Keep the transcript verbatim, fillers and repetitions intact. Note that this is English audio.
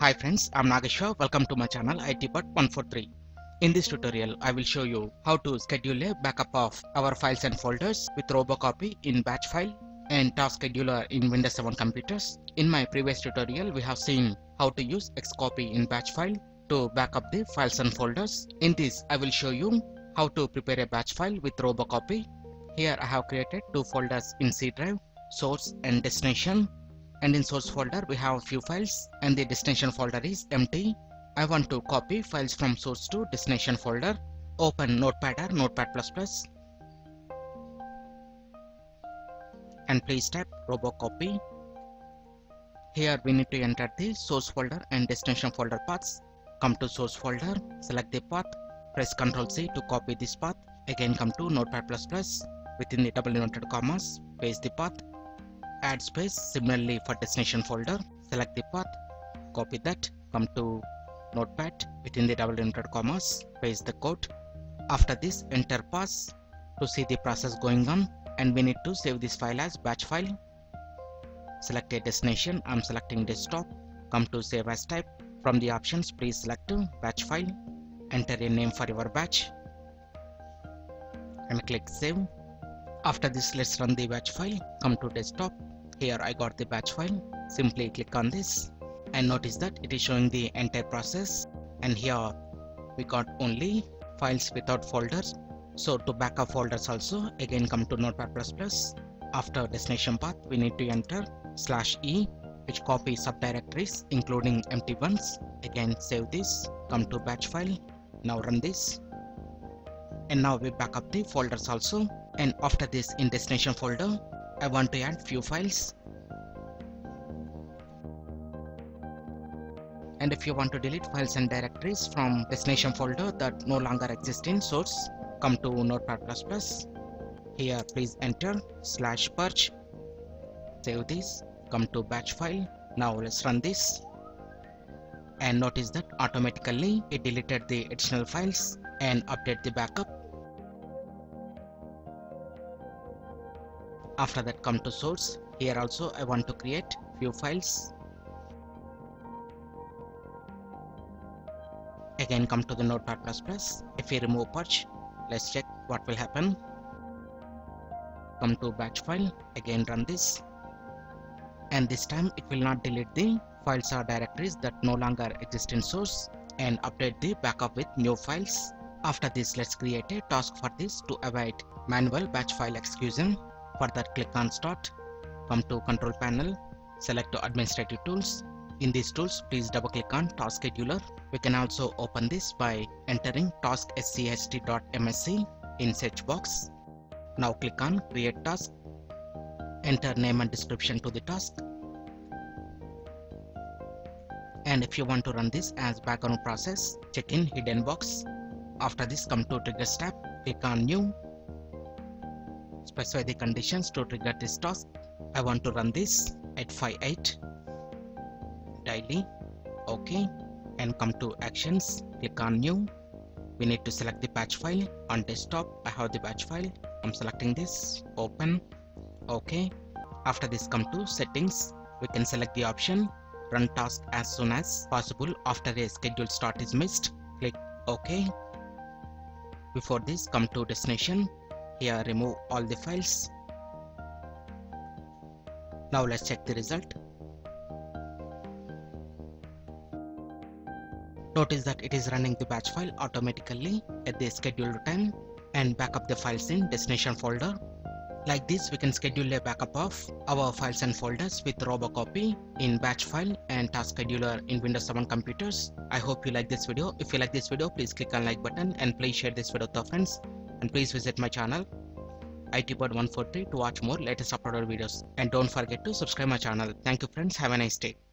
Hi friends, I'm Nageshwar. Welcome to my channel I T bird one forty-three. In this tutorial, I will show you how to schedule a backup of our files and folders with Robocopy in batch file and task scheduler in Windows seven computers. In my previous tutorial, we have seen how to use X copy in batch file to backup the files and folders. In this, I will show you how to prepare a batch file with Robocopy. Here I have created two folders in C drive, source and destination. And in source folder we have a few files and the destination folder is empty. I want to copy files from source to destination folder. Open Notepad or Notepad plus plus and please type Robocopy. Here we need to enter the source folder and destination folder paths. Come to source folder, select the path, press control C to copy this path. Again come to Notepad plus plus, within the double inverted commas, paste the path. Add space. Similarly for destination folder, select the path, copy that, come to Notepad, within the double inverted commas, paste the code. After this, enter pass to see the process going on, and we need to save this file as batch file. Select a destination. I'm selecting desktop. Come to save as type. From the options, please select batch file. Enter a name for your batch and click save. After this, let's run the batch file. Come to desktop. Here I got the batch file. Simply click on this and notice that it is showing the entire process, and here we got only files without folders. So to backup folders also, again come to Notepad plus plus. After destination path we need to enter slash E, which copies subdirectories including empty ones. Again save this, come to batch file, now run this, and now we back up the folders also. And after this, in destination folder I want to add few files, and if you want to delete files and directories from destination folder that no longer exist in source, come to Notepad plus plus. Here please enter slash purge, save this, come to batch file, now let's run this and notice that automatically it deleted the additional files and update the backup. After that, come to source. Here also I want to create few files. Again come to the Notepad plus plus. If we remove purge, let's check what will happen. Come to batch file, again run this, and this time it will not delete the files or directories that no longer exist in source and update the backup with new files. After this, let's create a task for this to avoid manual batch file execution. For that, click on Start, come to Control Panel, select Administrative Tools. In these tools, please double click on Task Scheduler. We can also open this by entering task s c h t dot m s c in search box. Now click on Create Task, enter name and description to the task. And if you want to run this as background process, check in hidden box. After this, come to Triggers tab, click on New. Specify the conditions to trigger this task. I want to run this at five eight daily. OK, and come to actions, click on new. We need to select the batch file. On desktop I have the batch file, I'm selecting this, open, OK. After this, come to settings. We can select the option run task as soon as possible after a scheduled start is missed, click OK. Before this, come to destination. Here remove all the files. Now let's check the result. Notice that it is running the batch file automatically at the scheduled time and back up the files in destination folder. Like this, we can schedule a backup of our files and folders with Robocopy in batch file and task scheduler in Windows seven computers. I hope you like this video. If you like this video, please click on like button and please share this video with your friends. And please visit my channel I T bird one forty-three to watch more latest uploaded videos. And don't forget to subscribe my channel. Thank you friends. Have a nice day.